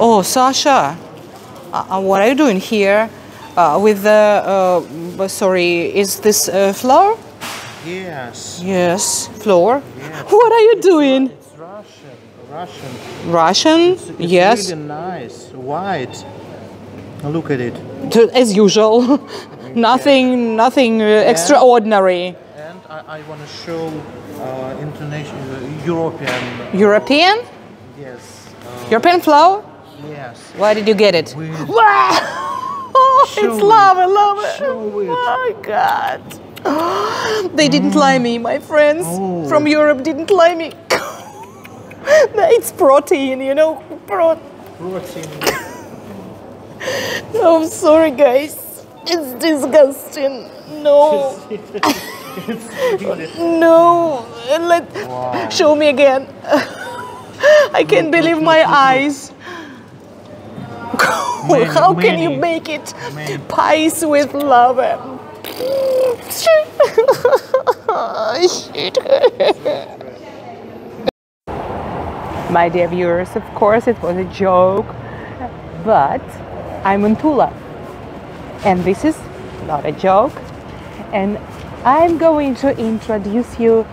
Oh, Sasha, what are you doing here with the, sorry, is this flour? Yes. Yes, flour. Yes. What are you doing? It's Russian? It's yes. It's really nice, white. Look at it. As usual. nothing extraordinary. And I want to show international European. European? Yes. European flour? Yes. Where did you get it? Wow! Oh, it's lava, lava. Show it. Oh my God! They didn't lie me, my friends from Europe didn't lie me. It's protein, you know, protein. I'm sorry, guys. It's disgusting. No. No. Wow. Show me again. I can't believe my eyes. How can you make it? Pies with lava. My dear viewers, of course, it was a joke, but I'm in Tula, and this is not a joke, and I'm going to introduce you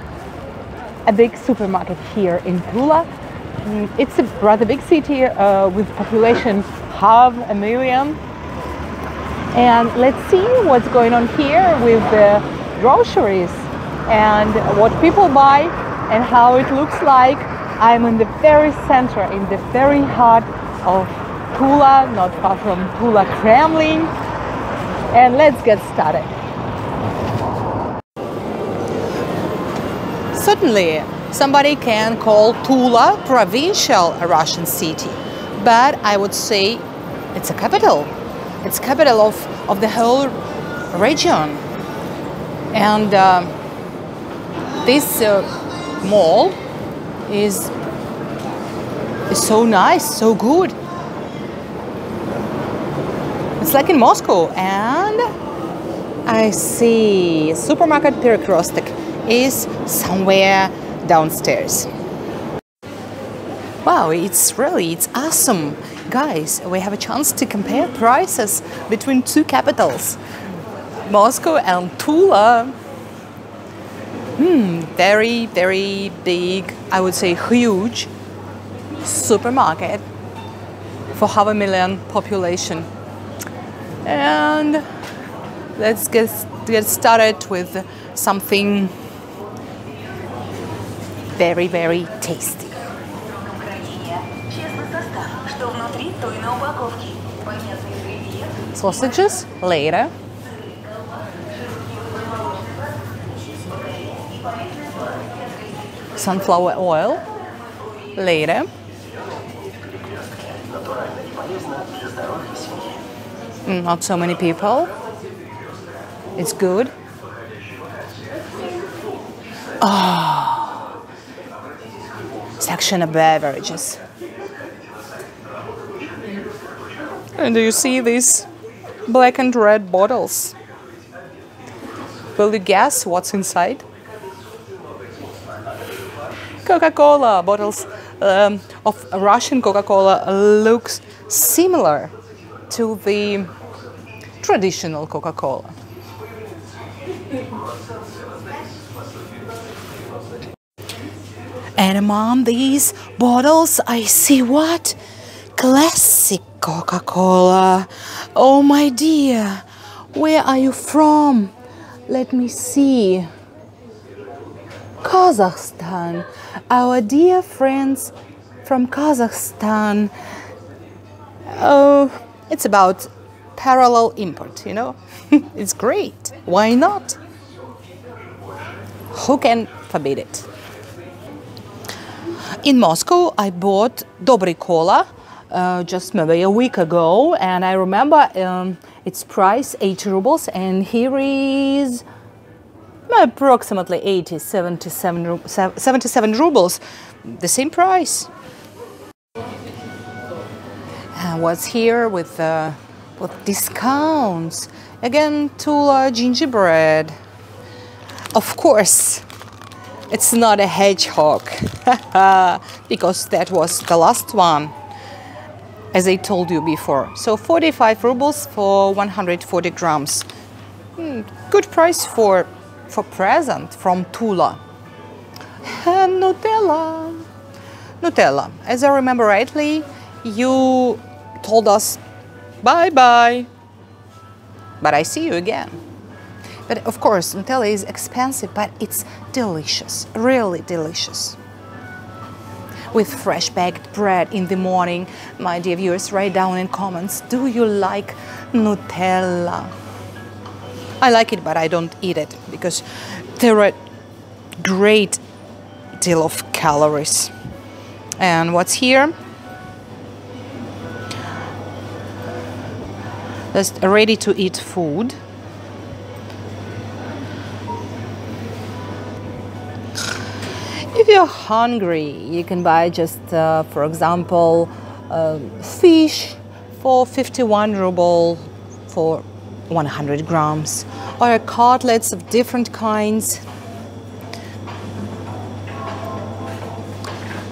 a big supermarket here in Tula. It's a rather big city with population 500,000, and let's see what's going on here with the groceries and what people buy and how it looks like. I'm in the very center, in the very heart of Tula, not far from Tula Kremlin, and let's get started. Certainly, somebody can call Tula provincial a Russian city, but I would say it's a capital. It's capital of the whole region. And this mall is so nice, so good. It's like in Moscow, and I see supermarket Perekrestok is somewhere downstairs. Wow, it's awesome. Guys, we have a chance to compare prices between two capitals, Moscow and Tula. Very, very big, I would say huge supermarket for 500,000 population. And let's get started with something very, very tasty. Sausages later. Sunflower oil later. Not so many people. It's good. Oh, section of beverages. And do you see these black and red bottles? Will you guess what's inside? Coca-Cola bottles of Russian Coca-Cola looks similar to the traditional Coca-Cola. And among these bottles I see what? Classic Coca-Cola. Oh my dear, where are you from? Let me see. Kazakhstan. Our dear friends from Kazakhstan. Oh, it's about parallel import, you know? It's great. Why not? Who can forbid it? In Moscow, I bought Dobry Kola just maybe a week ago, and I remember its price 80 rubles, and here is approximately 80, 77 rubles, the same price. What's here with discounts? Again, Tula gingerbread. Of course, it's not a hedgehog because that was the last one. as I told you before. So 45 rubles for 140 grams. Good price for present from Tula. And Nutella. Nutella, as I remember rightly, you told us bye-bye, but I see you again. But of course, Nutella is expensive, but it's delicious, really delicious. With fresh baked bread in the morning, my dear viewers, write down in comments, do you like Nutella? I like it, but I don't eat it, because there are a great deal of calories. And what's here? That's ready to eat food. If you're hungry, you can buy just, for example, fish for 51 ruble for 100 grams, or cutlets of different kinds,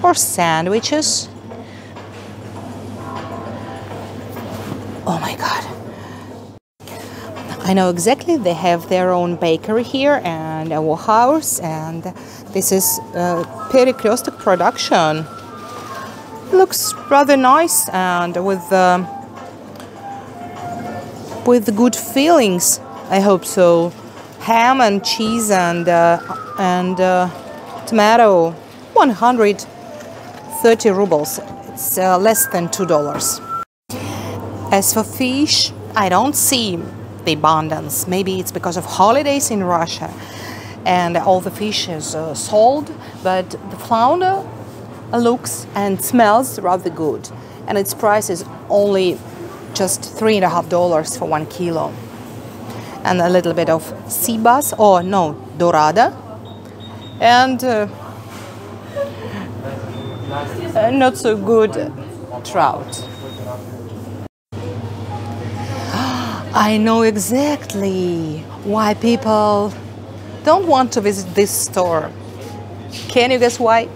or sandwiches. Oh my God. I know exactly, they have their own bakery here and a warehouse, and this is Perekrestok production. Looks rather nice and with good feelings, I hope so. Ham and cheese and tomato, 130 rubles, it's less than $2. As for fish, I don't see the abundance. Maybe it's because of holidays in Russia and all the fish is sold, but the flounder looks and smells rather good, and its price is only just $3.50 for 1 kilo. And a little bit of sea bass, or no, dorada, and not so good trout. I know exactly why people don't want to visit this store. Can you guess why?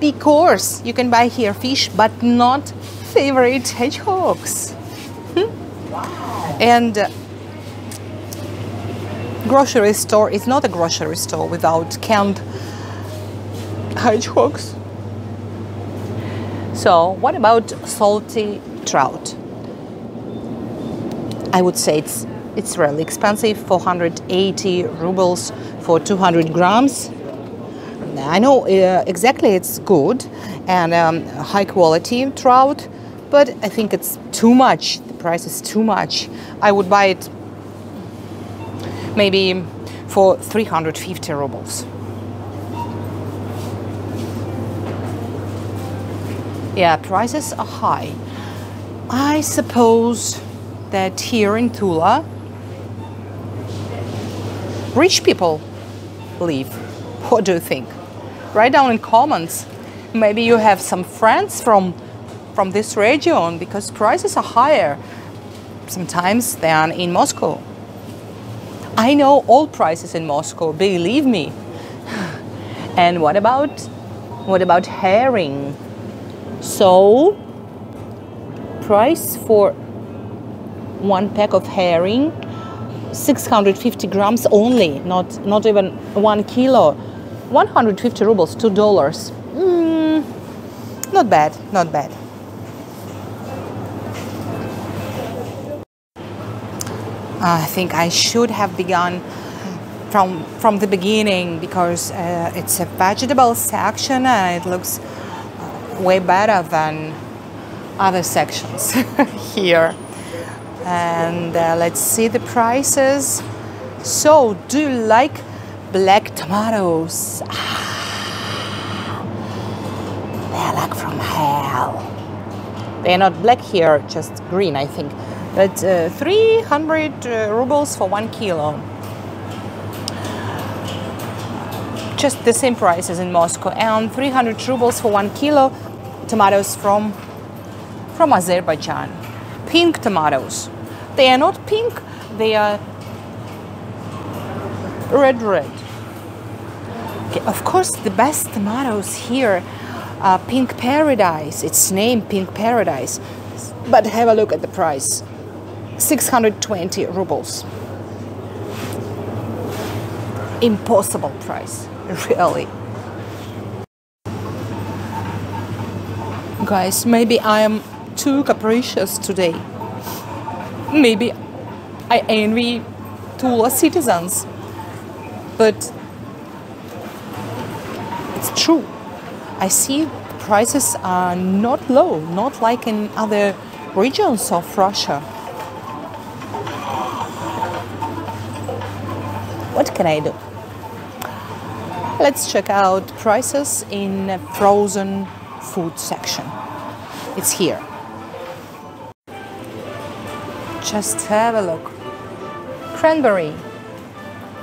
Because you can buy here fish, but not favorite hedgehogs. Wow. And grocery store is not a grocery store without canned hedgehogs. So what about salty trout? I would say it's really expensive, 480 rubles for 200 grams. I know exactly, it's good and high quality trout, but I think it's too much. The price is too much. I would buy it maybe for 350 rubles. Yeah, prices are high. I suppose that here in Tula, rich people live. What do you think? Write down in comments. Maybe you have some friends from this region, because prices are higher sometimes than in Moscow. I know all prices in Moscow, believe me. And what about herring? So, price for one pack of herring, 650 grams only, not even 1 kilo, 150 rubles, $2. Not bad, not bad. I think I should have begun from the beginning, because it's a vegetable section and it looks way better than other sections here. And let's see the prices. So, do you like black tomatoes? They're like from hell. They're not black here, just green, I think. But 300 rubles for 1 kilo. Just the same prices in Moscow. And 300 rubles for 1 kilo tomatoes from Azerbaijan. Pink tomatoes. They are not pink, they are red. Okay, of course, the best tomatoes here are Pink Paradise. Its name, Pink Paradise. But have a look at the price. 620 rubles. Impossible price, really. Guys, maybe I am too capricious today. Maybe I envy Tula citizens. But it's true. I see prices are not low, not like in other regions of Russia. What can I do? Let's check out prices in frozen food section. It's here. Just have a look. Cranberry,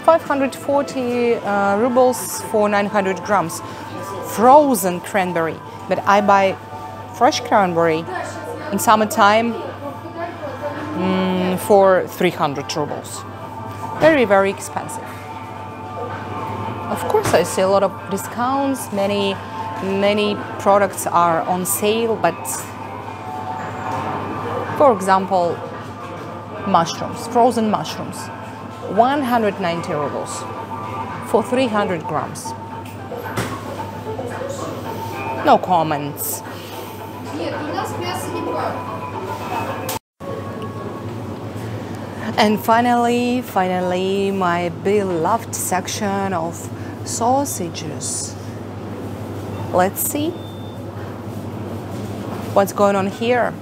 540 rubles for 900 grams. Frozen cranberry, but I buy fresh cranberry in summertime for 300 rubles. Very, very expensive. Of course, I see a lot of discounts. Many products are on sale, but for example, mushrooms, frozen mushrooms, 190 rubles for 300 grams. No comments. And finally, my beloved section of sausages. Let's see what's going on here.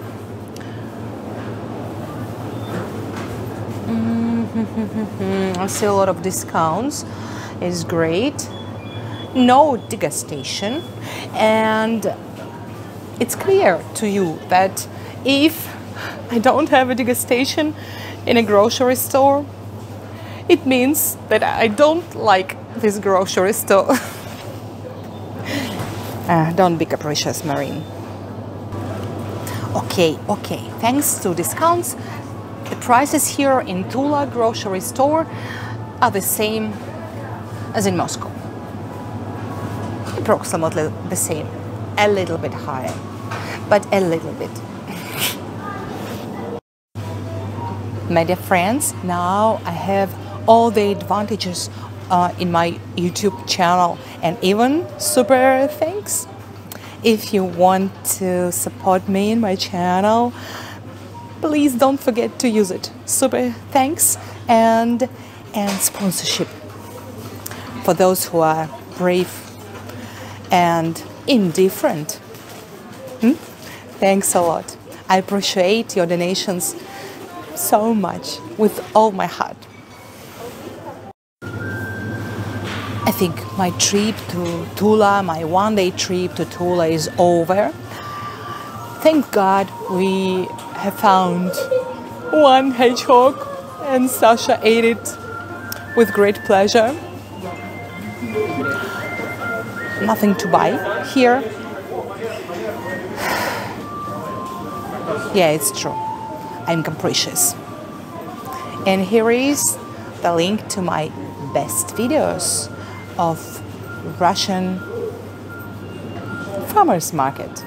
I see a lot of discounts. It's great. No degustation. And it's clear to you that if I don't have a degustation in a grocery store, it means that I don't like this grocery store. Don't be capricious, Marine. Okay. Thanks to discounts, the prices here in Tula grocery store are the same as in Moscow. Approximately the same, a little bit higher, but a little bit. My dear friends, now I have all the advantages in my YouTube channel and even super thanks. If you want to support me in my channel, please don't forget to use it. Super thanks and sponsorship for those who are brave and indifferent. Thanks a lot. I appreciate your donations so much with all my heart. I think my trip to Tula, my one-day trip to Tula is over. Thank God we have found one hedgehog and Sasha ate it with great pleasure. Nothing to buy here. Yeah, it's true. I'm capricious. And here is the link to my best videos of Russian farmers market.